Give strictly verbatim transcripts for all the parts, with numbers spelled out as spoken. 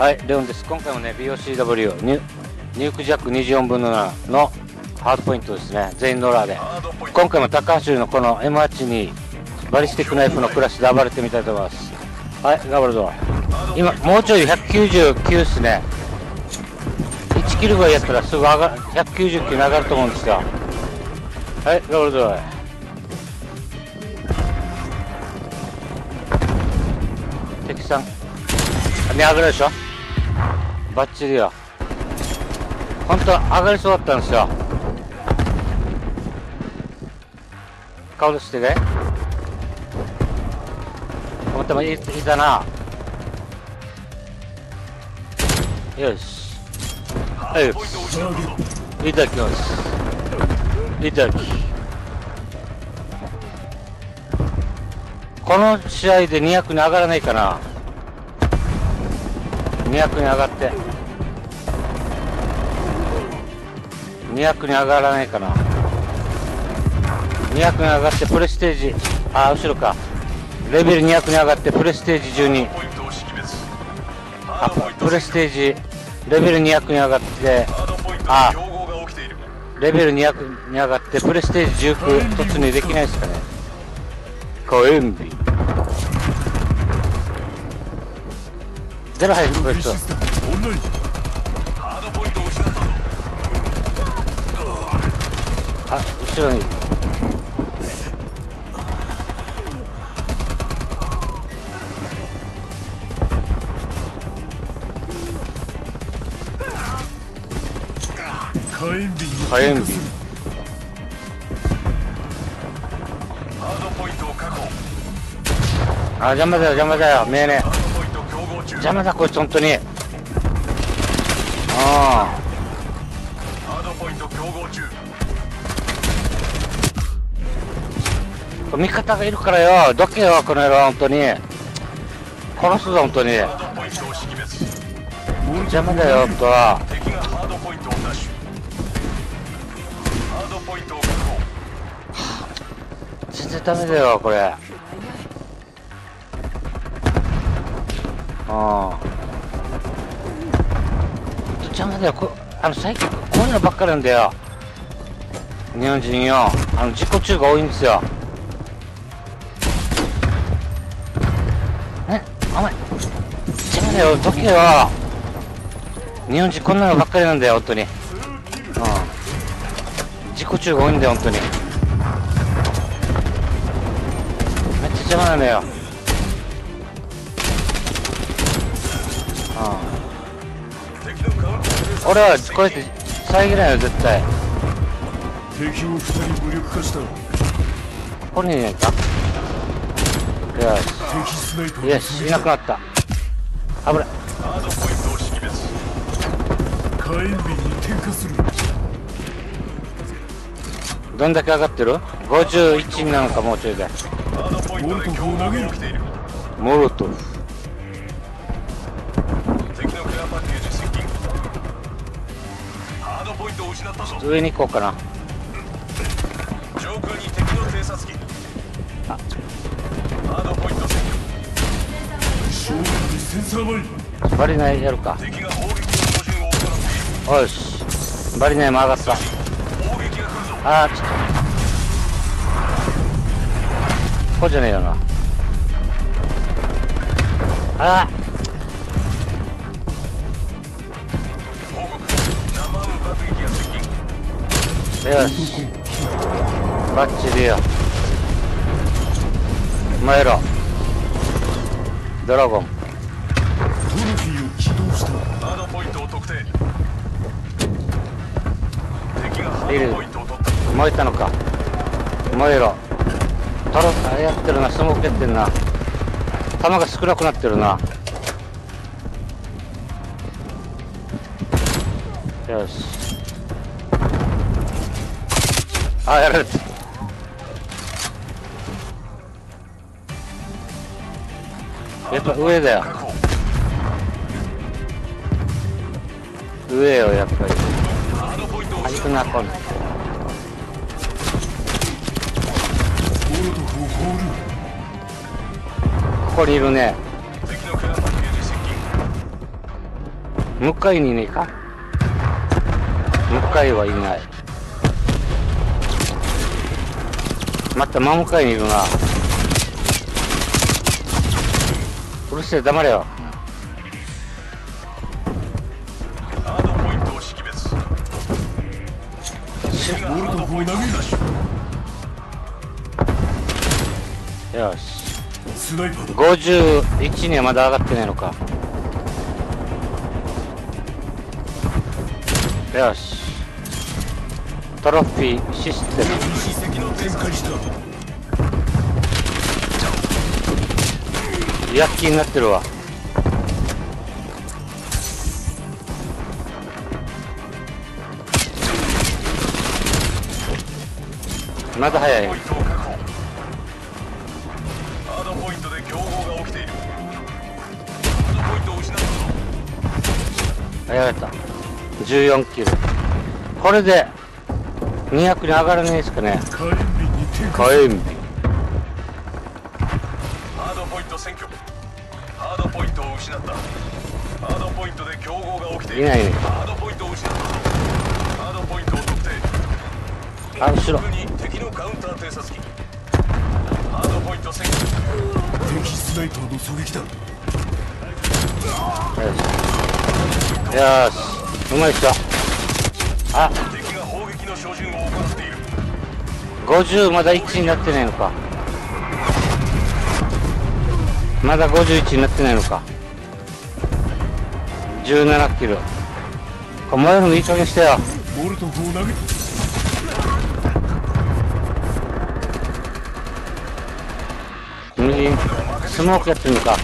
はい、レオンです。今回もね ビーオーシーダブリュー ニュ, ニュークジャックにじゅうよんぶんのななのハードポイントですね。全員ローラーで今回も高橋のこの エムはちじゅうに バリスティックナイフのクラッシュで暴れてみたいと思います。はい、頑張るぞ。今もうちょいひゃくきゅうじゅうきゅうっすね。いちキルぐらいやったらすぐ上がひゃくきゅうじゅうきゅうに上がると思うんですよ。はい、頑張るぞ。敵さんね、上がるでしょ。バッチリよ。本当は上がりそうだったんですよ。顔出してね。思ってもいいだな。よし。はい。いただきます。いただき。この試合でにひゃくに上がらないかな。にひゃくに上がってにひゃくに上がらないかな。にひゃくに上がってプレステージ、あー後ろか、レベルにひゃくに上がってプレステージじゅうに、あプレステージレベルにひゃくに上がって、あレベルにひゃくに上がってプレステージじゅうきゅう突入できないですかね。コエンビゼロ入る。あ、後ろに火炎瓶。あ、邪魔だよ邪魔だよ、見えねえ。邪魔だこいつ本当に。ああ味方がいるからよ、どけよこの野郎、本当に殺すぞ本当に。邪魔だよ本当は。全然ダメだよこれ。ああ邪魔だよこ、あの最近こういうのばっかなんだよ日本人よ。あの自己中が多いんですよね。お前邪魔だよどけよ、日本人こんなのばっかりなんだよ本当に。ああ自己中が多いんだよ本当に、めっちゃ邪魔なんだよ。俺はこうやって遮らないよ絶対。敵をふたり無力化した。ここにいないか。よしよし、いなくなった。危ない。火炎瓶に点火する。どんだけ上がってる ?ごじゅういち なのか、もうちょいでモルトフを投げる。モルトフ上に行こうかな。上空に敵の偵察機。あっバリナイやるか。よしバリナイも上がった。ああちょっとこうじゃねえよな。ああよしバッチリよ。マイロドラゴンリル燃えたのか。燃えろトロッやってるな。スモークやってるな。弾が少なくなってるな。よしあ、やられた。やっぱ上だよ。上よやっぱり。あいくなこん。ここにいるね。向かいにいねえか。向かいはいない。また真向かいにいるな。うるせえ、黙れよ。ガードポイントを識別。ボルトを投げ出し。よし。ごじゅういちにはまだ上がってないのか。よし、トロフィーシステム躍起になってるわ。まだ早い。やられた。じゅうよんキロ。これでにひゃくに上がらないですかね。火炎瓶。ハードポイント占拠。ハードポイントを失った。ハードポイントで競合が起きている。いないね。ハードポイントを失った。ハードポイントを特定。あ、後ろ。敵のカウンター偵察機。ハードポイント占拠。敵スナイパーの狙撃だ。よし、うまいっすよ。あ、敵が砲撃の照準を行っている。ごじゅうまだいちになってないのか。まだごじゅういちになってないのか。じゅうななキロ。お前らもいい加減してよ。ボルトを投げる。右にスモークやってるのか。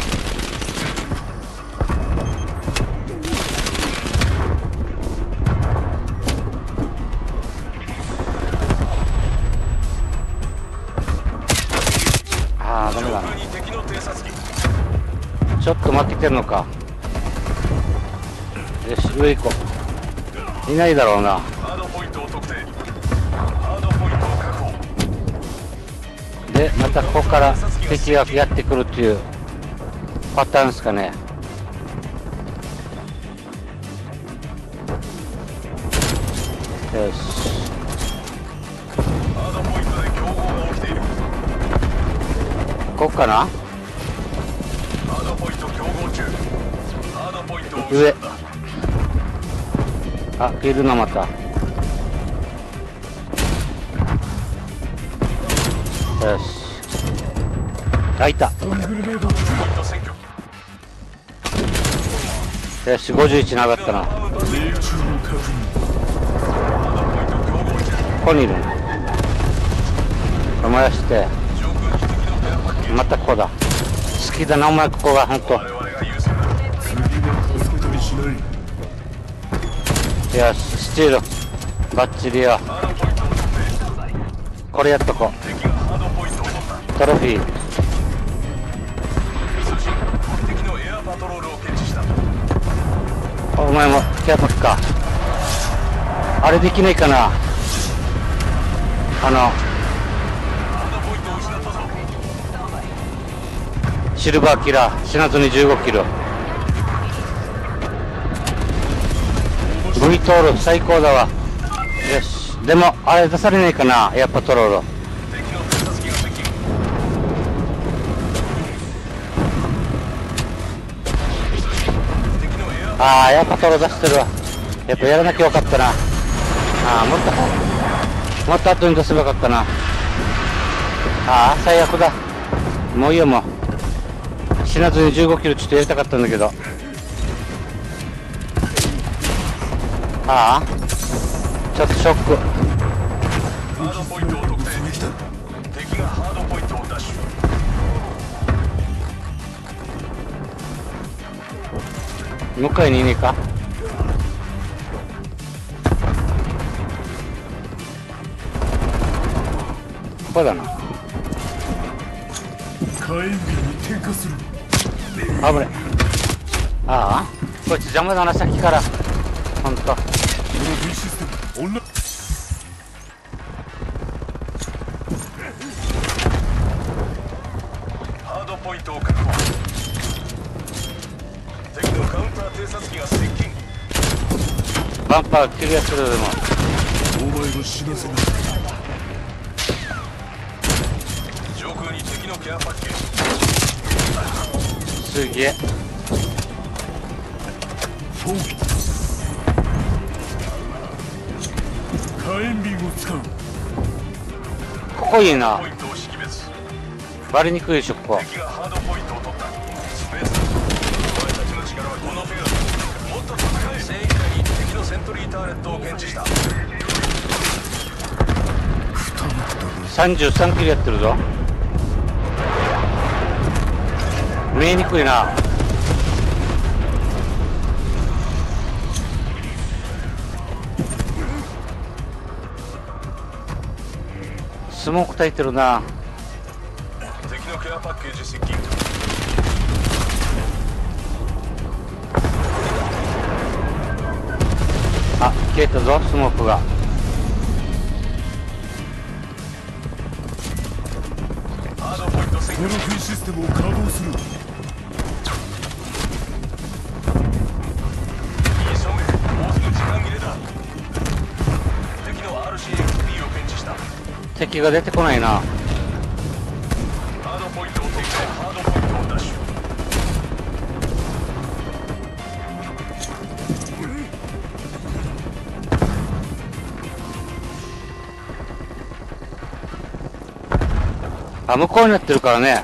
ちょっと待ってきてるのか。よし、上行こう。いないだろうな。でまたここから敵がやってくるっていうパターンですかね。よし、ここかな。上、あ、いるな。また、よし、あ、いた。よし、ごじゅういちなかったな。ここにいる。燃やして、またここだ。好きだなお前、ここが。本当。よし、スチールバッチリよ。これやっとこう。トロフィー。お前もケアパックか。あれできないかな。あのシルバーキラー死なずにじゅうごキロ。Vトール最高だわ。よし、でもあれ出されないかな、エアパトロール。ああ、エアパトロール出してるわ。やっぱやらなきゃよかったな。ああ、もっともっと後に出せばよかったな。ああ、最悪だ。もういいよ。もう死なずにじゅうごキロちょっとやりたかったんだけど。ああ、ちょっとショック。ハードポイントを特定。敵がハードポイントを奪取。向かいにいねえか。ここだな。火炎瓶に点火する。あぶね。ああ、こいつ邪魔だな、さっきから本当。ハードポイントを確保。敵のカウンター偵察機が接近。バンパー切るやつらでもお前の知らせな。上空に敵のケアパッケージ。すげえ。フォーク火炎瓶を使う。ここいいな、バレにくいでしょここ。セントリーターレットを検知した。さんじゅうさんキロやってるぞ。見えにくいな。スモーク焚いてるな。敵のケアパッケージ接近。あ、消えたぞスモークが。ハードポイントセキュリティシステムを稼働する。正面、もうすぐ時間切れだ。敵の アールシーエフピー を検知した。敵が出てこないな。ハードポイントを敵のハードポイントを奪取。あ、向こうになってるからね。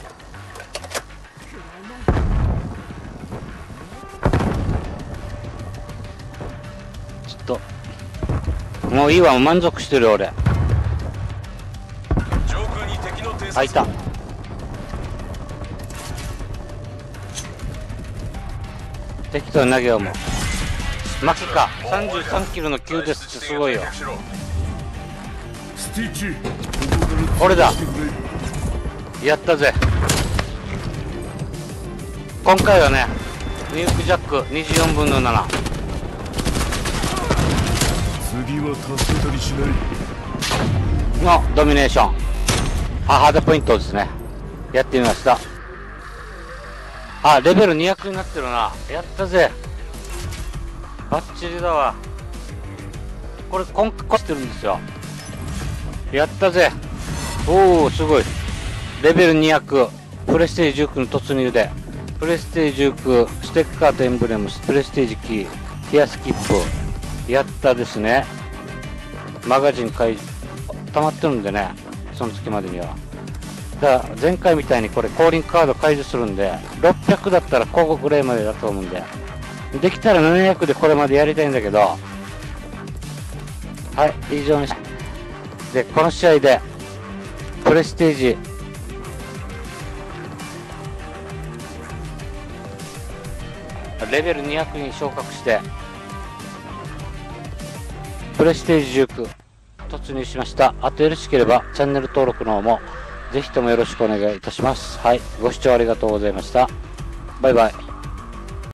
ちょっともういいわ、満足してる俺。上空に敵の偵察。あ、いた。適当に投げよう。もう巻きか。さんじゅうさんキロの急ですってすごいよ。これだ、やったぜ。今回はね、ウィンクジャックにじゅうよんぶんのなな。次は助けたりしないのドミネーション。あ、ハードポイントですね、やってみました。あ、レベルにひゃくになってるな。やったぜ、バッチリだわ。これコンクしてるんですよ。やったぜ。おお、すごい。レベルにひゃく、プレステージじゅうきゅうの突入で、プレステージじゅうきゅう、ステッカーとエンブレム、プレステージキー、ティアスキップ、やったですね。マガジン買い、溜まってるんでね、その月までには。だから前回みたいにこれ、降臨カード解除するんで、ろっぴゃくだったらここぐらいまでだと思うんで、できたらななひゃくでこれまでやりたいんだけど、はい、以上にし、で、この試合で、プレステージ、レベルにひゃくに昇格してプレステージじゅうきゅう突入しました。あとよろしければチャンネル登録の方もぜひともよろしくお願いいたします。はい、ご視聴ありがとうございました。バイバイ。